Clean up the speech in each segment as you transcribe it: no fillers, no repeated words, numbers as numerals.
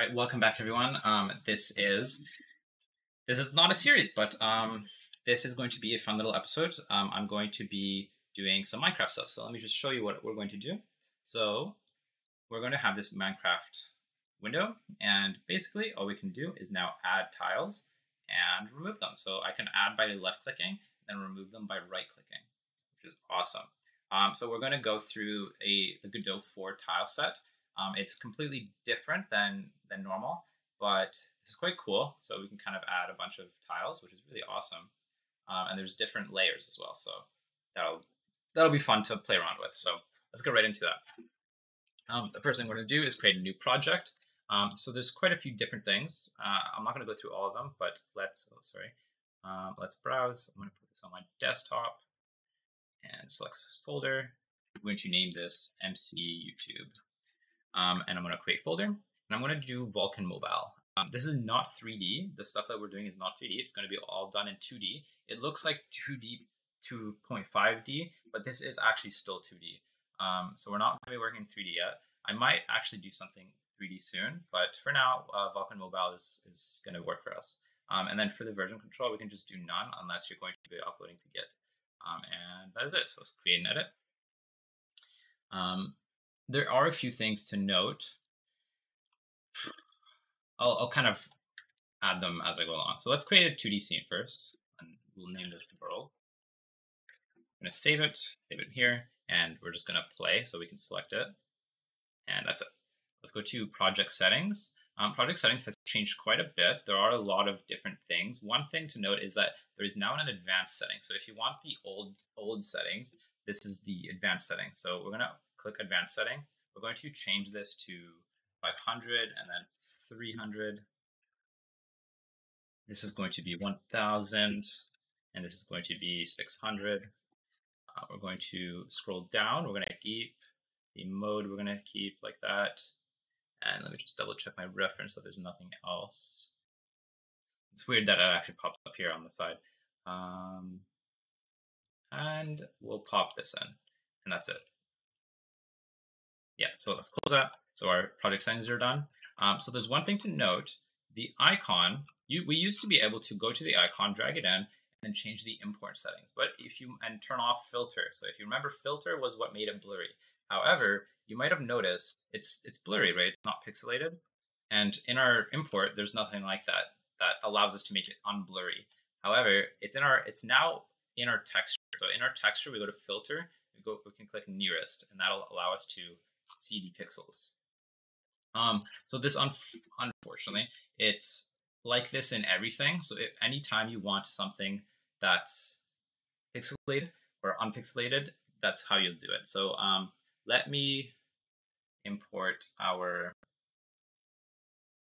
All right, welcome back, everyone. This is not a series, but this is going to be a fun little episode. I'm going to be doing some Minecraft stuff. So let me just show you what we're going to do. So we're going to have this Minecraft window, and basically all we can do is now add tiles and remove them. So I can add by left clicking, then remove them by right clicking, which is awesome. So we're going to go through the Godot 4 tile set. It's completely different than normal, but this is quite cool. So we can kind of add a bunch of tiles, which is really awesome. And there's different layers as well. So that'll be fun to play around with. So let's get right into that. The first thing we're going to do is create a new project. So there's quite a few different things. I'm not going to go through all of them, but let's browse. I'm going to put this on my desktop and select this folder. I'm going to name this MC YouTube. And I'm going to create a folder, and I'm going to do Vulkan Mobile. This is not 3D. The stuff that we're doing is not 3D. It's going to be all done in 2D. It looks like 2D, 2.5D, but this is actually still 2D. So we're not going to be working in 3D yet. I might actually do something 3D soon, but for now, Vulkan Mobile is going to work for us. And then for the version control, we can just do none unless you're going to be uploading to Git. And that is it. So let's create and edit. There are a few things to note. I'll kind of add them as I go along. So let's create a 2D scene first, and we'll name this world. I'm going to save it here, and we're just going to play so we can select it. And that's it. Let's go to project settings. Project settings has changed quite a bit. There are a lot of different things. One thing to note is that there is now an advanced setting. So if you want the old settings, this is the advanced setting. So we're going to click advanced setting. We're going to change this to 500 and then 300. This is going to be 1000 and this is going to be 600. We're going to scroll down. We're going to keep the mode. We're going to keep like that. And let me just double check my reference so there's nothing else. It's weird that it actually popped up here on the side. And we'll pop this in, and that's it. Yeah, so let's close that. So our project settings are done. So there's one thing to note, the icon, we used to be able to go to the icon, drag it in, and change the import settings. But and turn off filter. So if you remember, filter was what made it blurry. However, you might have noticed it's blurry, right? It's not pixelated. And in our import, there's nothing like that that allows us to make it unblurry. However, it's now in our texture. So in our texture, we go to filter, we can click nearest, and that'll allow us to see the pixels. So this, unfortunately, it's like this in everything. So if anytime you want something that's pixelated or unpixelated, that's how you'll do it. So let me import our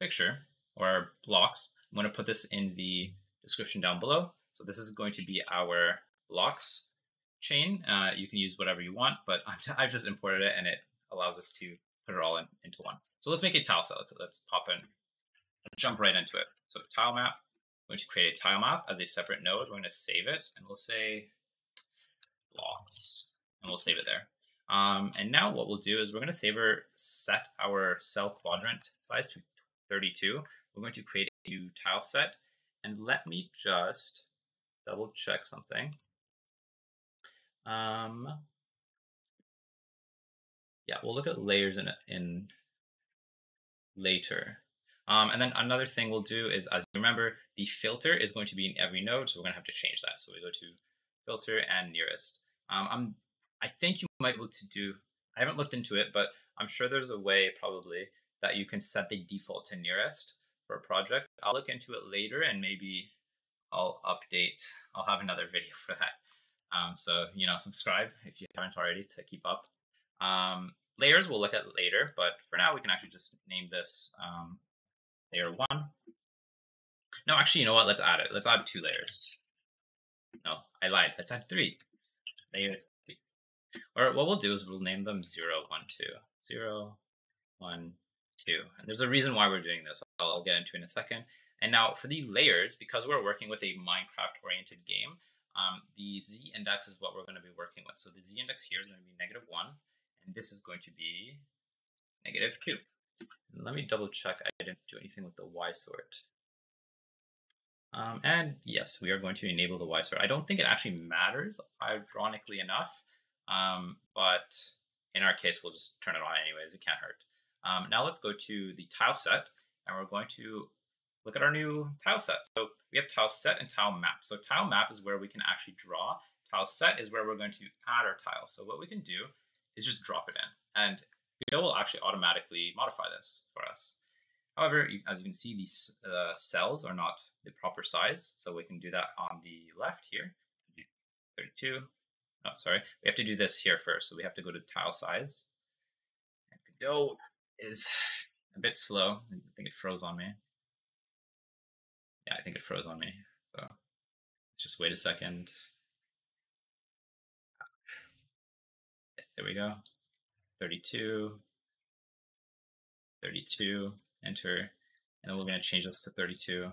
picture or our blocks. I'm going to put this in the description down below. So this is going to be our blocks chain. You can use whatever you want, but I've just imported it, and it allows us to put it all into one. So let's make a tile set. Let's pop in, let's jump right into it. So tile map, I'm going to create a tile map as a separate node. We're going to save it, and we'll say blocks, and we'll save it there. And now what we'll do is we're going to set our cell quadrant size to 32. We're going to create a new tile set, and let me just double check something. Yeah, we'll look at layers in later. And then another thing we'll do is, as you remember, the filter is going to be in every node, so we're going to have to change that. So we go to filter and nearest. I think you might be able to do, I haven't looked into it, but I'm sure there's a way probably that you can set the default to nearest for a project. I'll look into it later, and maybe I'll update. I'll have another video for that. So, you know, subscribe if you haven't already to keep up. Layers we'll look at later, but for now we can actually just name this layer 1. No, actually, you know what? Let's add it. Let's add 2 layers. No, I lied. Let's add 3. Layer 3. Or what we'll do is we'll name them 0, 1, 2. 0, 1, 2. And there's a reason why we're doing this. I'll get into it in a second. And now for the layers, because we're working with a Minecraft-oriented game, the z-index is what we're going to be working with. So the z-index here is going to be -1. And this is going to be -2. Let me double check I didn't do anything with the Y sort. And yes, we are going to enable the Y sort. I don't think it actually matters, ironically enough, but in our case, we'll just turn it on anyways. It can't hurt. Now let's go to the tile set, and we're going to look at our new tile set. So we have tile set and tile map. So tile map is where we can actually draw. Tile set is where we're going to add our tile. So what we can do is just drop it in, and Godot will actually automatically modify this for us. However, as you can see, these cells are not the proper size, so we can do that on the left here. 32. Oh, sorry. We have to do this here first, so we have to go to tile size. And Godot is a bit slow. I think it froze on me. Yeah, I think it froze on me. So just wait a second. There we go. 32, 32, enter, and then we're going to change this to 32.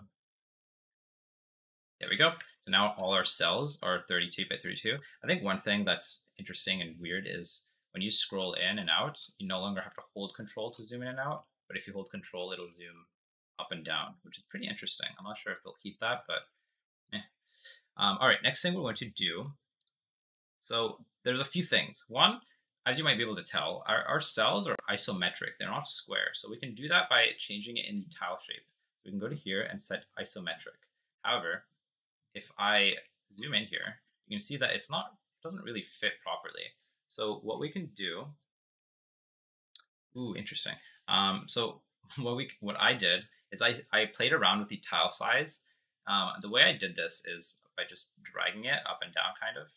There we go. So now all our cells are 32 by 32. I think one thing that's interesting and weird is when you scroll in and out, you no longer have to hold control to zoom in and out, but if you hold control, it'll zoom up and down, which is pretty interesting. I'm not sure if they'll keep that, but eh. All right, next thing we're going to do. So there's a few things. One, as you might be able to tell, our cells are isometric. They're not square. So we can do that by changing it in the tile shape. We can go to here and set isometric. However, if I zoom in here, you can see that it's not, it doesn't really fit properly. So what we can do, ooh, interesting. So what I did is I played around with the tile size. The way I did this is by just dragging it up and down kind of.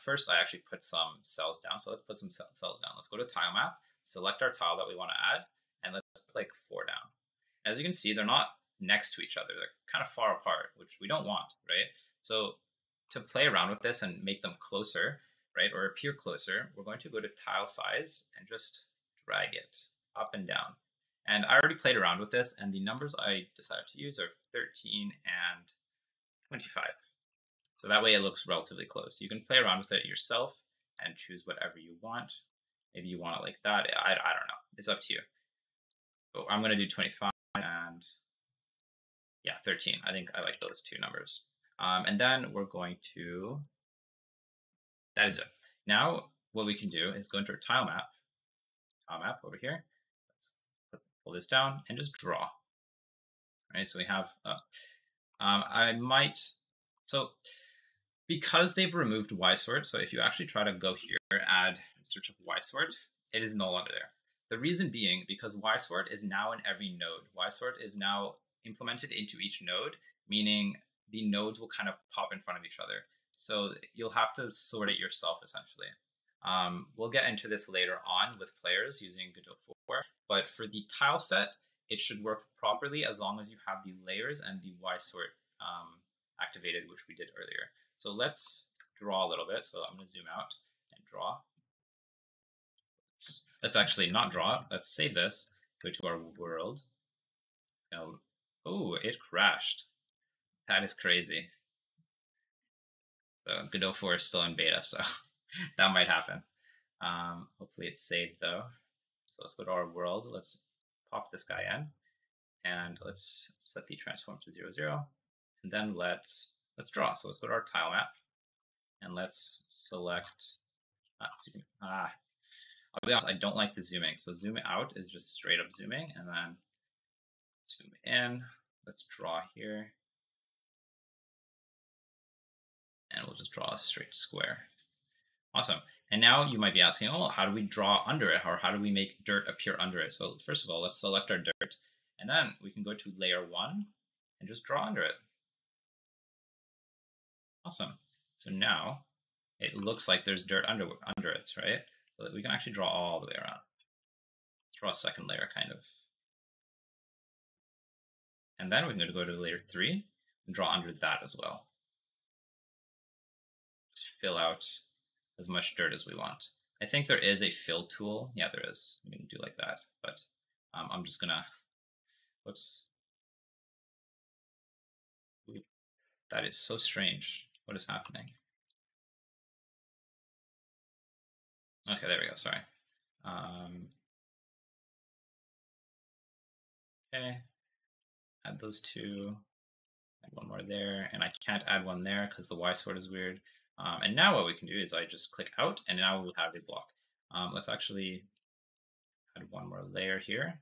First, I actually put some cells down. So let's put some cells down. Let's go to tile map, select our tile that we want to add, and let's put like 4 down. As you can see, they're not next to each other. They're kind of far apart, which we don't want, right? So to play around with this and make them closer, right, or appear closer, we're going to go to tile size and just drag it up and down. And I already played around with this, and the numbers I decided to use are 13 and 25. So that way it looks relatively close. You can play around with it yourself and choose whatever you want. Maybe you want it like that. I don't know. It's up to you. But I'm going to do 25 and yeah, 13. I think I like those two numbers. And then we're going to, that is it. Now what we can do is go into our tile map over here. Let's pull this down and just draw. All right, so we have, so because they've removed Y sort, so if you actually try to go here, add search of Y sort, it is no longer there. The reason being because Y sort is now in every node. Y sort is now implemented into each node, meaning the nodes will kind of pop in front of each other. So you'll have to sort it yourself essentially. We'll get into this later on with players using Godot 4, but for the tile set, it should work properly as long as you have the layers and the Y sort activated, which we did earlier. So let's draw a little bit. So I'm going to zoom out and draw. Let's actually not draw. Let's save this. Go to our world. So, oh, it crashed. That is crazy. So Godot 4 is still in beta, so that might happen. Hopefully it's saved though. So let's go to our world. Let's pop this guy in, and let's set the transform to 0, 0. And then let's draw. So let's go to our tile map and let's select, I'll be honest, I don't like the zooming. So zoom out is just straight up zooming, and then zoom in. Let's draw here. And we'll just draw a straight square. Awesome. And now you might be asking, oh, how do we draw under it? Or how do we make dirt appear under it? So first of all, let's select our dirt, and then we can go to layer 1 and just draw under it. Awesome. So now it looks like there's dirt under it, right? So that we can actually draw all the way around. Let's draw a second layer, kind of. And then we're going to go to layer 3 and draw under that as well. Just fill out as much dirt as we want. I think there is a fill tool. Yeah, there is. You can do like that, but I'm just going to, whoops. That is so strange. What is happening? Okay, there we go. Sorry. Okay, add those two, add one more there, and I can't add one there because the Y sort is weird. And now what we can do is I just click out, and now we'll have a block. Let's actually add one more layer here,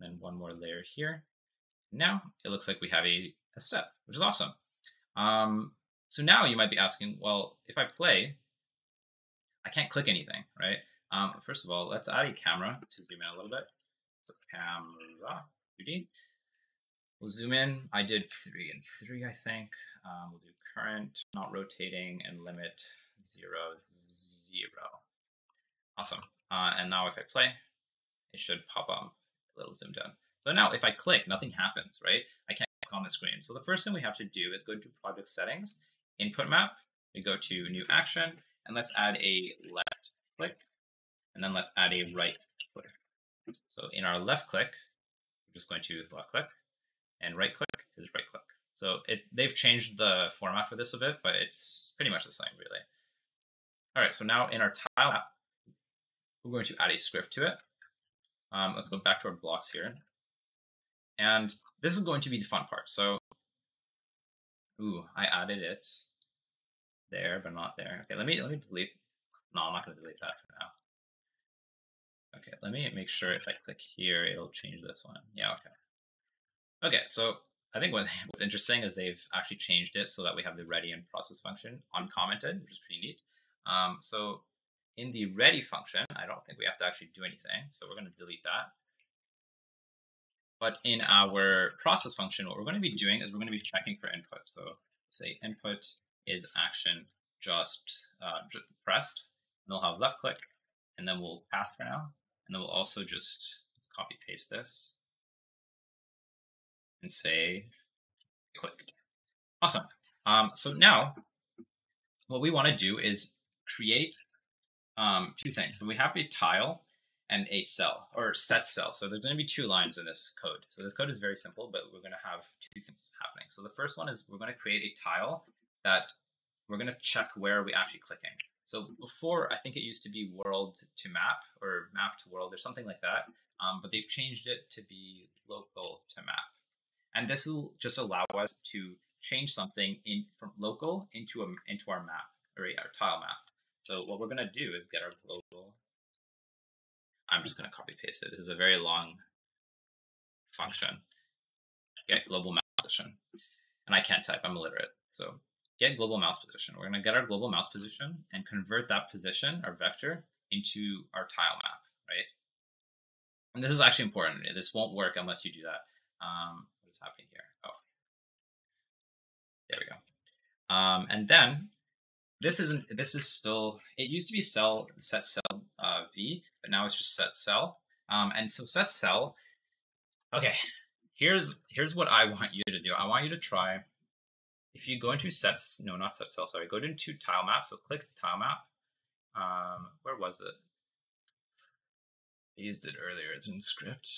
and then one more layer here. Now it looks like we have a step, which is awesome. So now you might be asking, well, if I play, I can't click anything, right? First of all, let's add a camera to zoom in a little bit. So camera, 2D. We'll zoom in. I did 3 and 3, I think. We'll do current, not rotating, and limit 0, 0. Awesome. And now if I play, it should pop up a little zoomed in. So now if I click, nothing happens, right? I can't click on the screen. So the first thing we have to do is go to project settings, input map, we go to new action, and let's add a left click, and then let's add a right click. So in our left click, we're just going to left click, and right click is right click. So they've changed the format for this a bit, but it's pretty much the same, really. All right, so now in our tile app, we're going to add a script to it. Let's go back to our blocks here. And this is going to be the fun part. So, ooh, I added it there, but not there. Okay, let me delete. No, I'm not going to delete that for now. Okay, let me make sure if I click here, it'll change this one. Yeah, okay. Okay, so I think what's interesting is they've actually changed it so that we have the ready and process function uncommented, which is pretty neat. So in the ready function, I don't think we have to actually do anything. So we're going to delete that. But in our process function, what we're going to be doing is we're going to be checking for input. So say input is action just pressed, and we'll have left click, and then we'll pass for now. And then we'll also just let's copy paste this and say clicked. Awesome. So now what we want to do is create two things. So we have a tile and a cell or set cell. So there's going to be 2 lines in this code. So this code is very simple, but we're going to have 2 things happening. So the first one is we're going to create a tile that we're going to check where we actually clicking. So before, I think it used to be world to map or map to world or something like that. But they've changed it to be local to map. And this will just allow us to change something from local into our map or our tile map. So what we're going to do is get our global. I'm just going to copy paste it. This is a very long function. Get global mouse position. And I can't type, I'm illiterate. So get global mouse position. We're going to get our global mouse position and convert that position, our vector, into our tile map, right? And this is actually important. This won't work unless you do that. What is happening here? Oh, there we go. And then this is still, it used to be set cell v, but now it's just set cell. And so set cell, okay, here's what I want you to do. I want you to try, if you go into go into tile map, so click tile map. Where was it? I used it earlier, it's in script.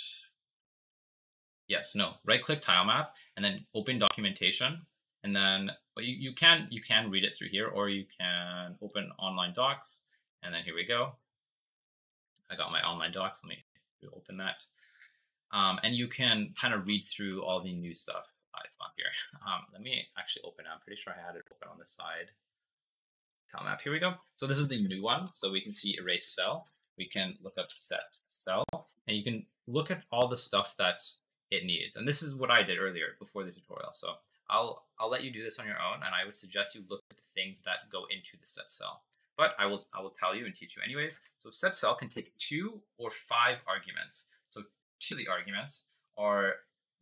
Yes, no, right click tile map and then open documentation. And then you can read it through here, or you can open online docs. And then here we go. I got my online docs. Let me open that. And you can kind of read through all the new stuff. It's not here. Let me actually open it. I'm pretty sure I had it open on the side. Tile map. Here we go. So this is the new one. So we can see erase cell. We can look up set cell, and you can look at all the stuff that it needs. And this is what I did earlier before the tutorial. So I'll let you do this on your own, and I would suggest you look at the things that go into the set cell. But I will tell you and teach you anyways. So set cell can take 2 or 5 arguments. So 2 of the arguments are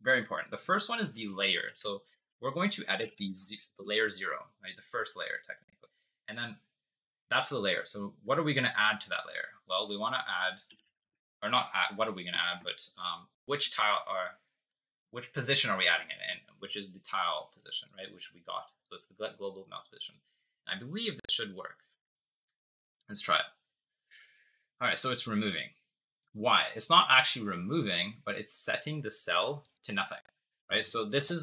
very important. The first one is the layer. So we're going to edit the layer 0, right? The first layer technically. And then that's the layer. So what are we going to add to that layer? Well, we want to add, or not add, what are we going to add, but which tile are, which position are we adding it in, which is the tile position, right? Which we got. So it's the global mouse position. And I believe this should work. Let's try it. All right, so it's removing. Why? It's not actually removing, but it's setting the cell to nothing, right? So this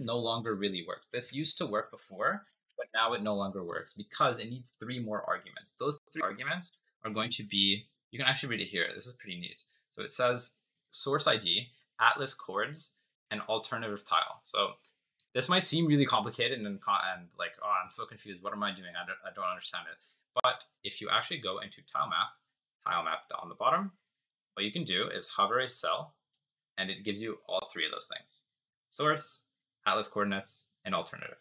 no longer really works. This used to work before, but now it no longer works because it needs 3 more arguments. Those 3 arguments are going to be, you can actually read it here. This is pretty neat. So it says source ID. atlas chords, and alternative tile. So this might seem really complicated and like, oh, I'm so confused. What am I doing? I don't understand it. But if you actually go into tile map on the bottom, what you can do is hover a cell, and it gives you all three of those things: source, atlas coordinates, and alternative.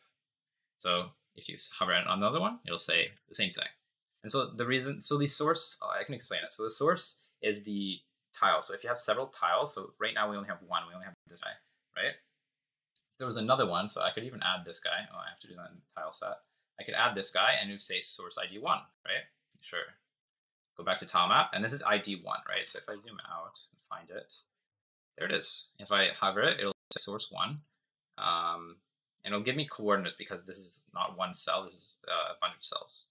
So if you hover on another one, it'll say the same thing. And so the reason, so the source, I can explain it. So the source is the tile. So if you have several tiles, so right now we only have one, we only have this guy, right? If there was another one, so I could even add this guy. Oh, I have to do that in the tile set. I could add this guy and it would say source ID 1, right? Sure. Go back to tile map, and this is ID 1, right? So if I zoom out and find it, there it is. If I hover it, it'll say source 1. And it'll give me coordinates because this is not one cell, this is a bunch of cells.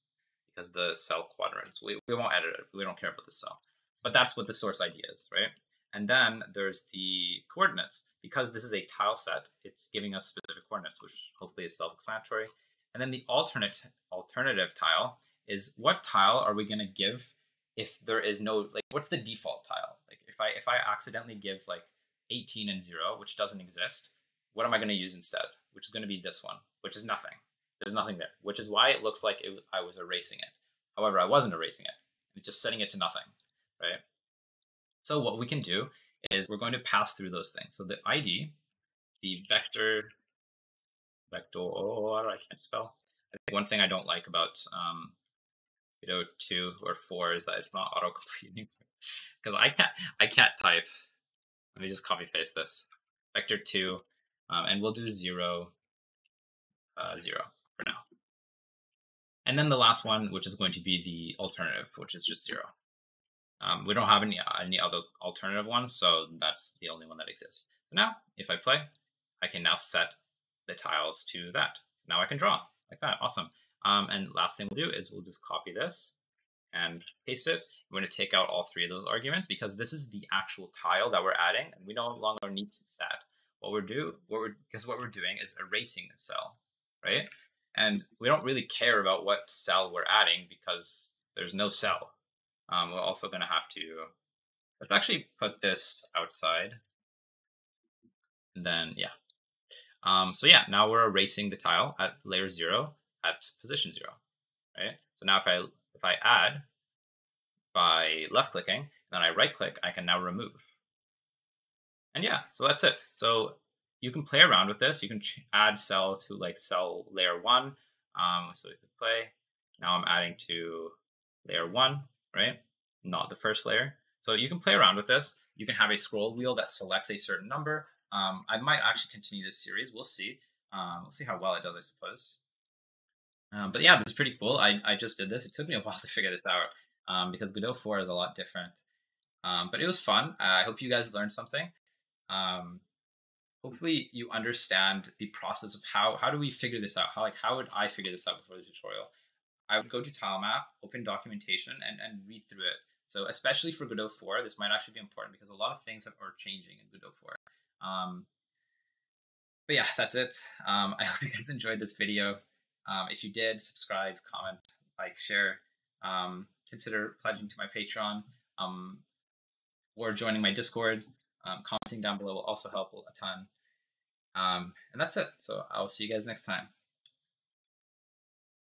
Because the cell quadrants, we won't edit it, we don't care about the cell. But that's what the source ID is, right? And then there's the coordinates. Because this is a tile set, it's giving us specific coordinates, which hopefully is self-explanatory. And then the alternative tile is what tile are we gonna give if there is no, like, what's the default tile? Like if I accidentally give like 18 and 0, which doesn't exist, what am I gonna use instead? Which is gonna be this one, which is nothing. There's nothing there, which is why it looked like I was erasing it. However, I wasn't erasing it. It's just setting it to nothing, right? So what we can do is we're going to pass through those things. So the ID, the vector, I can't spell. I think one thing I don't like about Godot 2 or 4 is that it's not autocomplete anymore. Because I can't type. Let me just copy paste this. Vector 2, and we'll do 0, 0. For now. And then the last one, which is going to be the alternative, which is just 0. We don't have any other alternative ones, so that's the only one that exists. So now, if I play, I can now set the tiles to that. So now I can draw like that. Awesome. And last thing we'll do is we'll just copy this and paste it. We're going to take out all three of those arguments because this is the actual tile that we're adding, and we no longer need that. What we're doing is erasing the cell, right? And we don't really care about what cell we're adding because there's no cell. We're also going to have to, let's actually put this outside. And then, yeah. So yeah, now we're erasing the tile at layer 0 at position 0, right? So now if I add by left clicking, and then I right click, I can now remove. And yeah, so that's it. So you can play around with this. You can add cell to like cell layer 1. So we can play. Now I'm adding to layer 1, right? Not the first layer. So you can play around with this. You can have a scroll wheel that selects a certain number. I might actually continue this series. We'll see. We'll see how well it does, I suppose. But yeah, this is pretty cool. I just did this. It took me a while to figure this out because Godot 4 is a lot different. But it was fun. I hope you guys learned something. Hopefully you understand the process of how do we figure this out? How would I figure this out before the tutorial? I would go to TileMap, open documentation, and read through it. So especially for Godot 4, this might actually be important because a lot of things are changing in Godot 4. But yeah, that's it. I hope you guys enjoyed this video. If you did, subscribe, comment, like, share, consider pledging to my Patreon or joining my Discord. Commenting down below will also help a ton. And that's it. So I'll see you guys next time.